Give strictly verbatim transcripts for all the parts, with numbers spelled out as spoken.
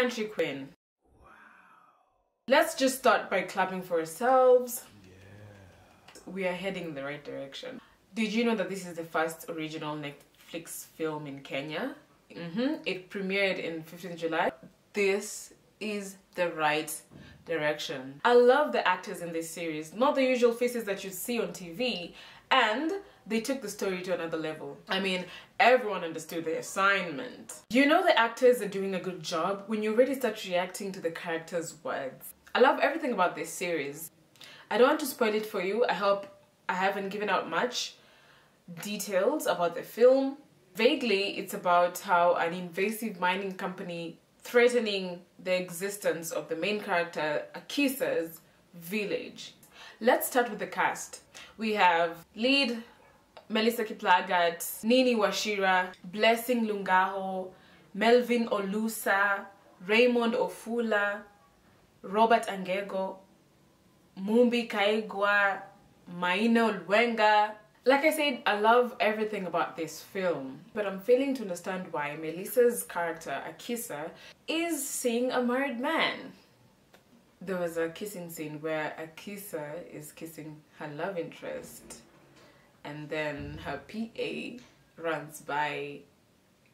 Country Queen. Wow. Let's just start by clapping for ourselves. Yeah. We are heading in the right direction. Did you know that this is the first original Netflix film in Kenya? Mm-hmm. It premiered in the fifteenth of July. This is the right direction. I love the actors in this series, not the usual faces that you see on T V, and they took the story to another level. I mean, everyone understood the assignment. You know the actors are doing a good job when you already start reacting to the characters' words. I love everything about this series. I don't want to spoil it for you. I hope I haven't given out much details about the film. Vaguely, it's about how an invasive mining company threatening the existence of the main character Akisa's village. Let's start with the cast. We have lead Melissa Kiplagat, Nini Washira, Blessing Lungaho, Melvin Olusa, Raymond Ofula, Robert Angego, Mumbi Kaegwa, Maina Olwenga. Like I said, I love everything about this film, but I'm failing to understand why Melissa's character, Akisa, is seeing a married man. There was a kissing scene where Akisa is kissing her love interest, and then her P A runs by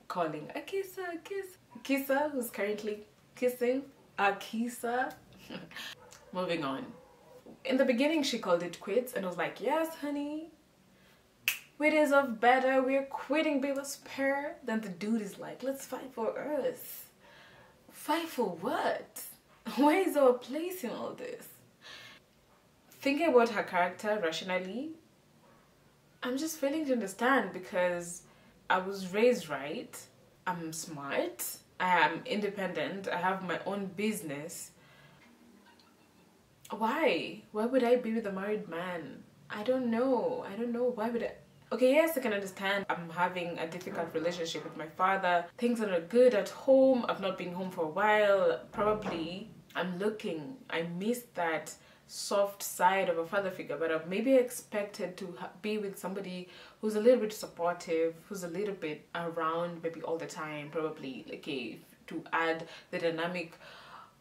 calling Akisa, Akisa. Akisa, who's currently kissing Akisa. Moving on. In the beginning, she called it quits, and I was like, yes, honey. We deserve better, we're quitting, baby, let's pair. Then the dude is like, let's fight for us. Fight for what? Where is our place in all this? Thinking about her character rationally, I'm just failing to understand because I was raised right, I'm smart, I am independent, I have my own business. Why? Why would I be with a married man? I don't know, I don't know, why would I? Okay, yes, I can understand. I'm having a difficult relationship with my father. Things are not good at home. I've not been home for a while. Probably I'm looking. I miss that soft side of a father figure, but I've maybe expected to be with somebody who's a little bit supportive, who's a little bit around maybe all the time, probably. Okay, to add the dynamic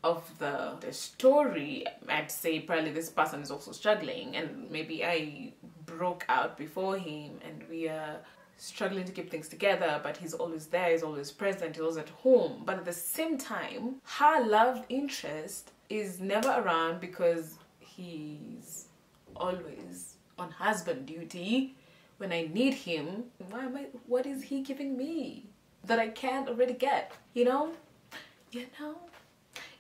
of the, the story, I'd say probably this person is also struggling and maybe I broke out before him and we are struggling to keep things together, but he's always there, he's always present, he's always at home. But at the same time, her love interest is never around because he's always on husband duty. When I need him, why am I, what is he giving me that I can't already get? You know? You know?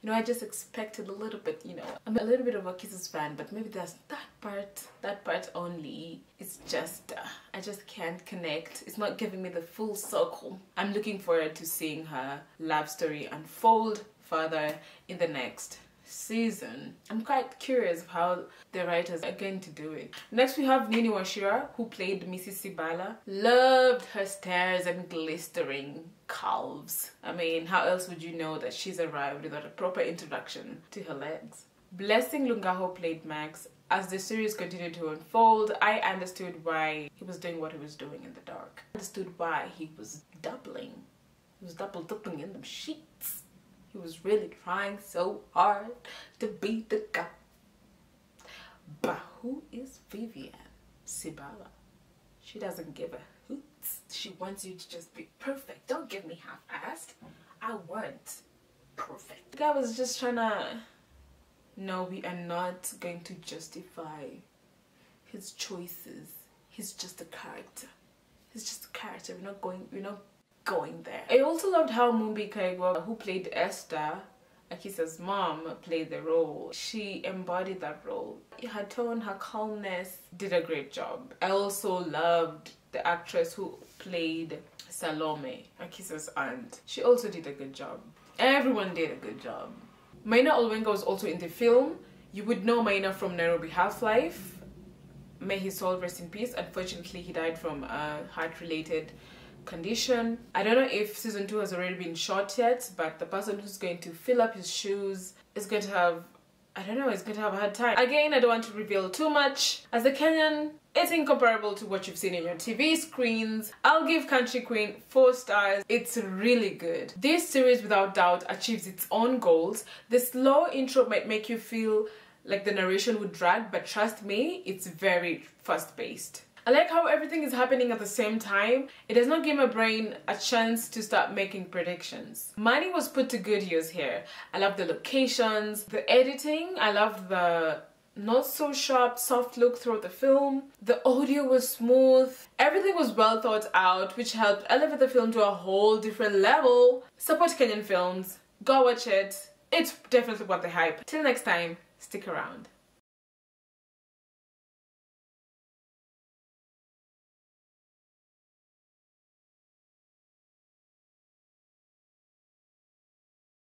You know, I just expected a little bit, you know, I'm a little bit of a Kisses fan, but maybe that's that part, that part only. It's just, uh, I just can't connect. It's not giving me the full circle. I'm looking forward to seeing her love story unfold further in the next season. I'm quite curious of how the writers are going to do it. Next we have Nini Washira, who played Missus Sibala. Loved her stairs and glistering calves. I mean, how else would you know that she's arrived without a proper introduction to her legs? Blessing Lungaho played Max. As the series continued to unfold, I understood why he was doing what he was doing in the dark. I understood why he was doubling. He was double-dipping in them sheets. He was really trying so hard to be the guy. But who is Vivian Sibala? She doesn't give a hoot. She wants you to just be perfect. Don't give me half-assed. I want perfect. The guy was just trying to... No, we are not going to justify his choices. He's just a character. He's just a character. We're not going... We're not going there. I also loved how Mumbi Kaegwa, who played Esther, Akisa's mom, played the role. She embodied that role. Her tone, her calmness, did a great job. I also loved the actress who played Salome, Akisa's aunt. She also did a good job. Everyone did a good job. Maina Olwenga was also in the film. You would know Maina from Nairobi Half-Life. May his soul rest in peace. Unfortunately, he died from a heart-related condition. I don't know if season two has already been shot yet, but the person who's going to fill up his shoes is going to have, I don't know, is going to have a hard time. Again, I don't want to reveal too much. As a Kenyan, It's incomparable to what you've seen in your T V screens. I'll give Country Queen four stars. It's really good. This series without doubt achieves its own goals. The slow intro might make you feel like the narration would drag, but trust me, it's very fast-paced. I like how everything is happening at the same time. It does not give my brain a chance to start making predictions. Money was put to good use here. I love the locations, the editing, I love the not so sharp, soft look throughout the film. The audio was smooth. Everything was well thought out, which helped elevate the film to a whole different level. Support Kenyan films. Go watch it. It's definitely worth the hype. Till next time, stick around.